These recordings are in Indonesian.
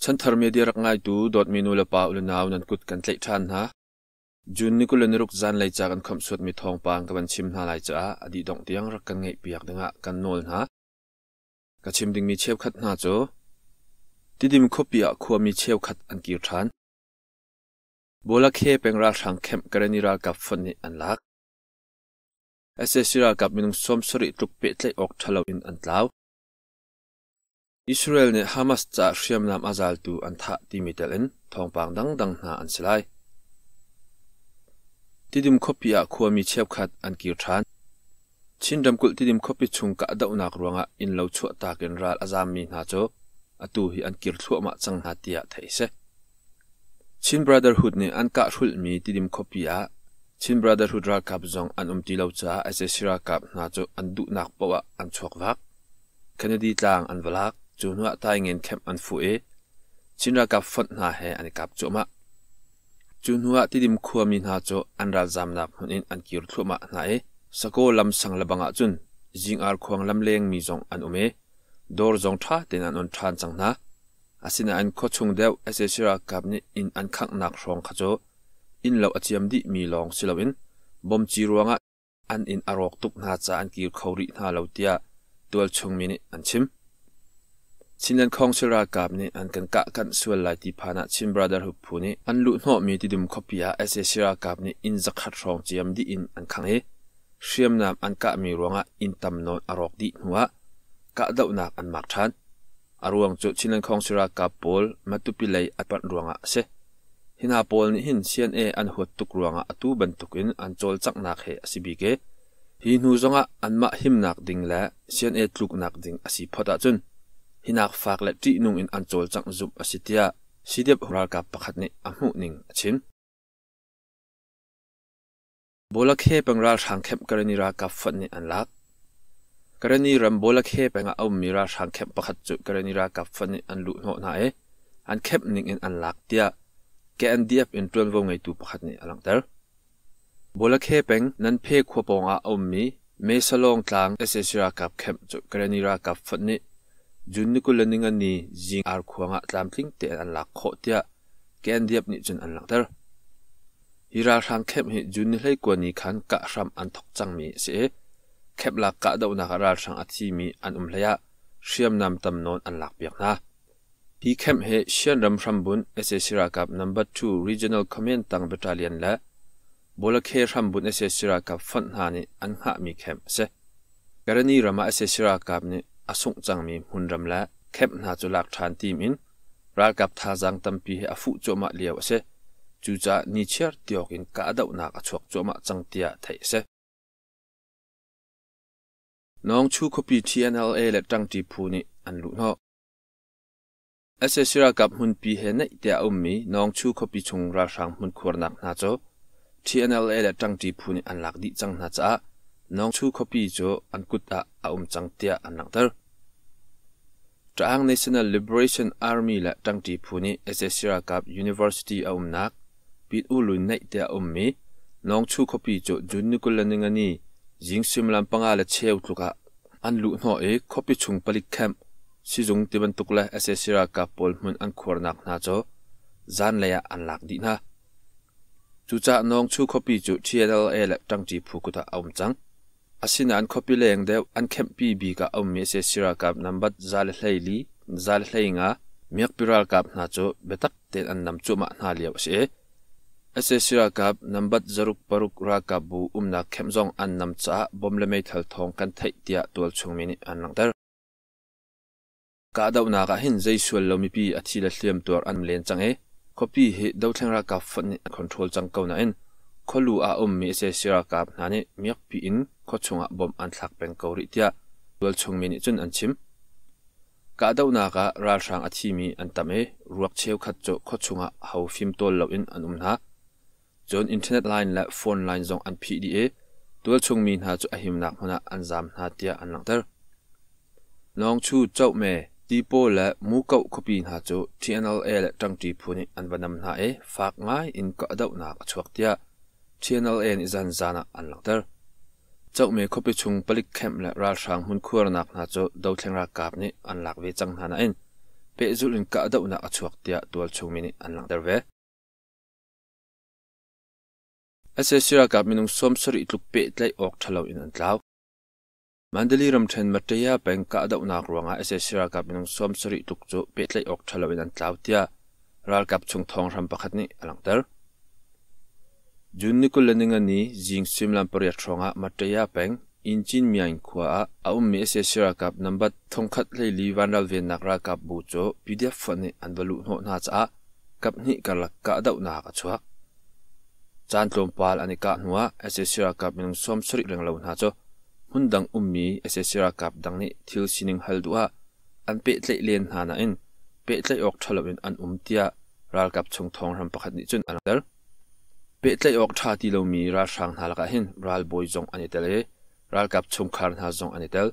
Santhar media rak ngai du dot minu la pa ulnaw nan kut kan tlei than ha jun nikul nruk zan lai cha kan kham suat mi thong pang kan chim na lai cha adi dong tiang rak kan ngai piak denga kan nol ha ka chim ding mi chep khat na cho tidim khopia khuwa mi chep khat an ki than bola khe pengra thang khem karanira ka phon ni an lak assessira ka minung som sori tuk pe tlei ok thalo in an tlaw Israel ne Hamas cha Shriam nam azal tu an tha ti mitelen thongpang dang na an silai tidim khopia khuami chep khat an ki than chindam kul tidim khopi chungka daunak ruanga in lo chu takin ral azam mi na cho atu hi an kir thu ma chang hatia theise Chin Brotherhood ne an ka thul mi tidim khopia Chin Brotherhood ra kap jong an umti lo cha ase sira kap na cho an du nak pawa an chokvak Kennedy tlang an valak Junua tai ngen kem an fue Chinra kap font na he an kap choma Junua tidim khuami na cho an ral zam nap hunin an kir thu ma na e sako lam sang labanga chun jing ar khuang lam leng mi jong an ume dor jong tha ten an on than chang na asina an kho chung dew asesira kap ni in an khang nak rong kha cho in lo achiam di mi long silawin bom chi ruanga an in arok tuk na cha an kir khori na lo tia tual chung mi ni an chim Chinan khong sira kap ni an kan ka kan sual lai ti phana Chin Brotherhood phu ni an lu hno mi ti dum khopia asesira kap ni in zakhat rong chiam di in an khang he Shriam nam an ka mi ruanga in tam non arok di nuwa ka dau nak an mak than aruang chu chinan khong sira ka pol matupi lai atpan ruanga se hina pol ni hin sian e an hot tuk ruanga atu ban tukin an chol chak nak he asibike hi nu zonga an ma him nak ding la sian e tluk nak ding asi phata chun hinak fak la ti nung in an chol chak zup asitia sidep hural ka pakhat ni amu ning achin bolak he pangra thangkhep karanira ka fat ni anlak karani ram bolak he panga aumira thangkhep pakhat chu karanira ka fat ni anlu hno na e an khep ning in anlak tia ke an diap in 12 wo ngai tu pakhat ni alang tar bolak he peng nan phe khopanga aummi me salong tlang esesira kap khep chu karanira ka fat ni junikul ninga ni jing ar khuanga tlamthing te anlak kho tia ke an diap ni chun anlak tar Hira rang khep hi jun hlei ko ni khan ka ram an thok chang mi se khep la ka do na ra rang athi mi an umhlaya Shriam nam tam non an lak piak na hi khep he Shian ram rambun ese sira kap number 2 regional command tang battalion la bolakhe rambun ese sira kap fon ha ni an ha mi khep se garani rama ese sira kap ni asung chang mi hun ram la khep na chu lak than ti min ra kap tha jang tam pi he afu choma liaw se Cuca ni cer tiokin ka dau nak achok choma changtia theise nong chu kopi TNLA le tangti phuni anlu no assessira kap hun pi he nei tia ummi nong chu kopi chung ra sang hun khornak na cho TNLA le tangti phuni anlak di chang na cha nong chu kopi jo ankuta aum changtia anak tar Trang National Liberation Army la tangti phuni assessira kap university aumnak Pit ulu nei te ummi nong chu kopi cho junikul ningani jingsim lampanga la cheu tuka anlu hno e kopi chung palik kham sijung tiban tukla asesira ka polmun an khornak na cho zanleya anlak di na chucha nong chu kopi chu TLA la tangti phukuta aumchang asina an kopi leng de an khem pb ka ummi asesira ka number zal hleili nga miak piral ka na cho betak ten an nam chu ma na liaw se Asesira kap nambat zaruk paruk rakabu umna khemzong an namcha bomlemei thal thong kan thei tia tol chungmi ni an langtar ka dauna ka hin jaisual lomi pi athila hliam tor an len change kopi he dothengra ka phone control chang kauna en kholu a ummi asesira kap nani miak pi in khochunga bom an thlak peng kori tia tol chungmi ni chun an chim ka dauna ka ra sang athimi an tame ruak cheu khat cho khochunga hau fim tol lo in an umna John internet line la phone line zong an PDA tual chung min ha chu ahim nak hona an zam na tia an langtar long chu chau me tipo la mu kau kopi ha chu TNLA la tangti phuni an banam na e fak ngai in ka dau na ka chuak tia TNLA ni zan zana an langtar chau me kopi chung palik khem la ral sang hun khur nak na chu dau thleng ra kap ni an lak ve chang na en Pe zulin ka da una achuak tia tual chungmini anlang derve. Ase sira ka minung som sori itluk pe tlai ok thalaw in antlaw. Mandali ram thren mateya peng ka da una ruanga ase sira ka minung som sori itluk chu pe tlai ok thalaw in antlaw tia. Ral kap chung thong ram pakhatni alang der. Junni kullaningani jing simlam pariya thronga mateya peng injin mian kwa aumi sesira kap number thongkhat leili vanral ve nakra kap bucho pdf fane anvalu no na cha kap ni kalak ka dau na ka chwa chantlom pal anika nuwa sesira kap minung som sri renglo na cho hundang ummi sesira kap dangni thil sining haldua an pe tlei len hana in pe tlei ok thalawin an umtia ral kap chung thong ram pakhat ni chun anadar pe tlei ok tha ti lo mi ra sang halaka hin ral boy jong anitale Ral kap chung kar na zong anitel,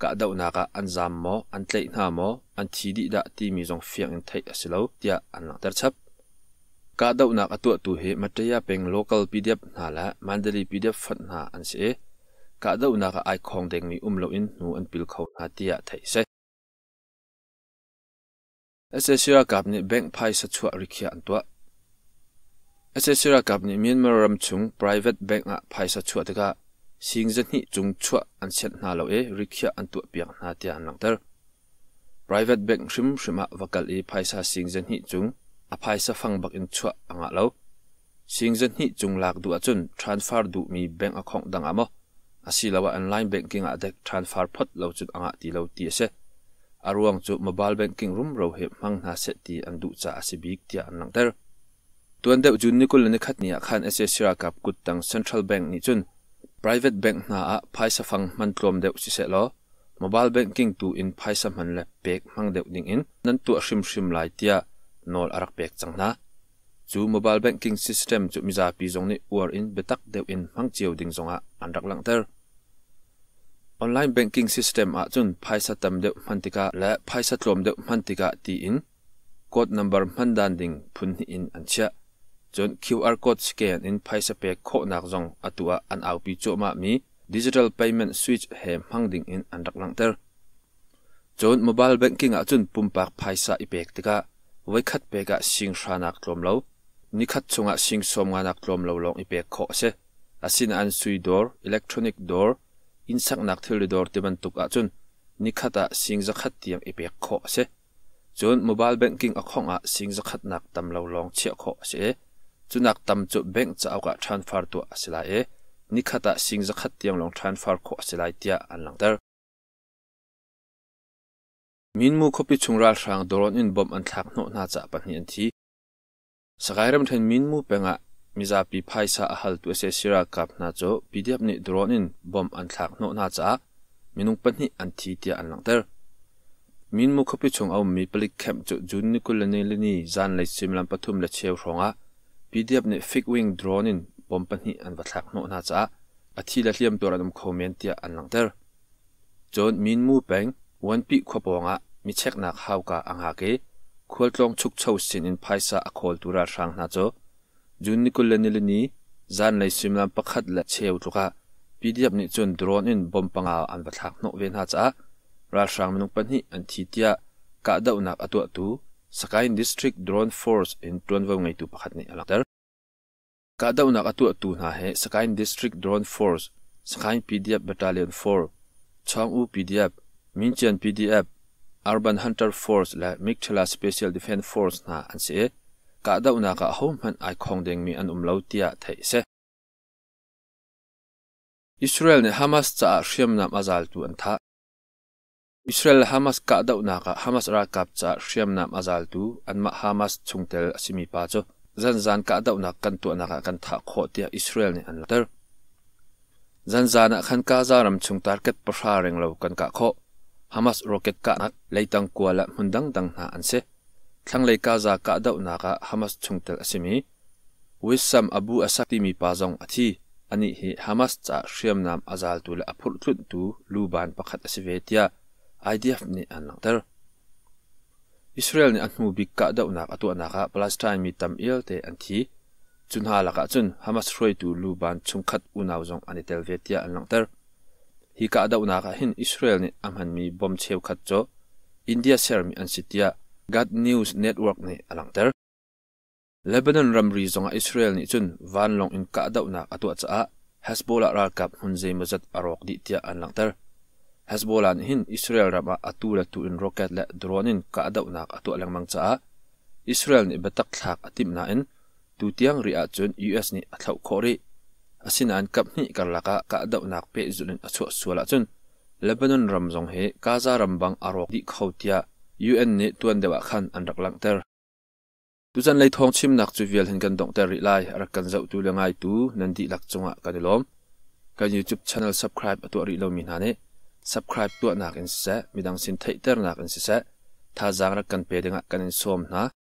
ka dau na ka anzam mo, antleit na mo, antidi da ti mi zong fiang in thai asilo, tia anlang terchap. Ka dau na ka tua tuhe mateya peng local PDF na la, mandali PDF fat na ansi e, ka dau na ka aikong deng mi umlo in nu anpil kau na tia thai se. Ese sira kap ni bank pai sa chua rikia antua. Ese sira kap ni Myanmar ram chung private bank a pai sa chua teka. Singzat ni chung chua an set na lo e rikhya an tu piang na tia an lang ter private bank shim shima vakal e phaisa singzat ni chung a phaisa fangbak in chua anga lo singzat ni chung lak du achun transfer du mi bank akhong dang amo asilawa online banking a dek transfer phot lo chut anga ti lo ti se aruang chu mobile banking room ro he mang na set ti an du cha asibik tia an lang ter tuan de jun nikul ne khat ni khan assessira kap kut tang central bank ni chun private bank na a phaisa fang mantlom deu si se lo mobile banking tu in phaisa man le pek mang deu ding in nan tu shrim shrim lai tia nol arak pek chang na chu mobile banking system chu MIZAPI jong ni war in betak deu in mang cheu ding zonga anrak lang ter online banking system a chun phaisa tam deu mantika la phaisa tlom deu mantika ti in code number mandan ding phun in ancha John QR code scan in phaisa pe kho nak jong atua an au pi cho ma mi digital payment switch he hangding in anrak lang ter John mobile banking a chun pumpak phaisa ipek tika waikhat pe ka sing hranak tlom lo ni khat chunga sing somnga nak tlom lo long ipek kho se asin an sui door electronic door insak nak thil door teban tuk a chun ni khata sing zakhat tiam ipek kho se John mobile banking a khonga sing zakhat nak tam lo long che kho se Chunak tam chu bank cha awka transfer tu asila e nikhata singza khat tiang long transfer kho asilai tia anlang ter minmu khopi chungral rang doron in bom an thak no na cha pani an thi sagairam then minmu penga MIZAPI phaisa ahal tu se sira kap na cho pdf ni doron in bom an thak no na cha minung pani an thi tia anlang ter minmu khopi chung aw mi palik khem chu jun nikul leni zan lai simlam pathum la cheu ronga PDF ni fig wing drone in bompani an vatlak no na cha athi la hliam tor anum comment tia an lang ter John minmu peng one pi khobonga mi chek nak hauka anga ke khol tlong chuk chho sin in phaisa akhol tura rang na cho jun nikul lenilini zan lai simlam pakhat la cheu tuka PDF ni chon drone in bompanga an vatlak no ve na cha ra rang minung pani an thi tia ka dau nak atwa tu Sakain district drone force in Tuanwa ngai tu pakhat ni alakter ka dau nak atu tu na he Sakain district drone force Sakain PDF battalion 4 Changwu PDF Minchen PDF Urban Hunter Force la Mictela Special Defense Force na anse ka dau nak a home han ai khong deng mi an umlo tia thai se Israel ne Hamas cha shriam nam azal tu an tha Israel Hamas ka dau na ka Hamas ra kap cha shriam nam azal tu anma Hamas chungtel asimi pa cho zanzan ka dau na kan tu na ka kan tha kho tia Israel ni an ter zanzan khan ka zaram chung target pasha reng lo kan ka kho Hamas rocket ka nak leitang kuala mundang dang na anse thanglei ka za ka dau na ka Hamas chungtel asimi Wissam Abu Asakti mi pa jong athi ani hi Hamas cha shriam nam azal tu la apul thut tu luban pakhat asivetia IDF ni anlang ter Israel ni anmu bik ka dau nak atu anaka Palestine mi tam il te anthi chunha laka chun Hamas roi tu luban chungkhat unaw jong anitel vetia anlang ter hi ka dau naka hin Israel ni amhan mi bom cheu khat cho India sermi ansitia God News Network ni alang ter. Lebanon ramri zonga Israel ni chun van long in kaadaw na katua tsaa Hezbollah ralkap hunzay mazat arok di tia alang ter. Hezbollah hin Israel rama atula tuin rocket le dronin kaadaw na katua lang mang tsaa. Israel ni batak tlak atim nain tutiang ria chun US ni atlaw kori. Asinaan kap ni karlaka kaadaw na pe zunin atsuwa suwala chun. Lebanon ram zong he kaza rambang arok di kaw tia UN ni tuan dewa khan anrak lang ter. Tuzan lay thong chim nak chuvial hin kan dong ter ri lai arakan zau tu lengai tu nandi lak chunga kanilom. Kan YouTube channel subscribe atu ri lo min hane. Subscribe tu nak in se midang sin thei ter nak in se tha jang rakan pe denga kan in som na.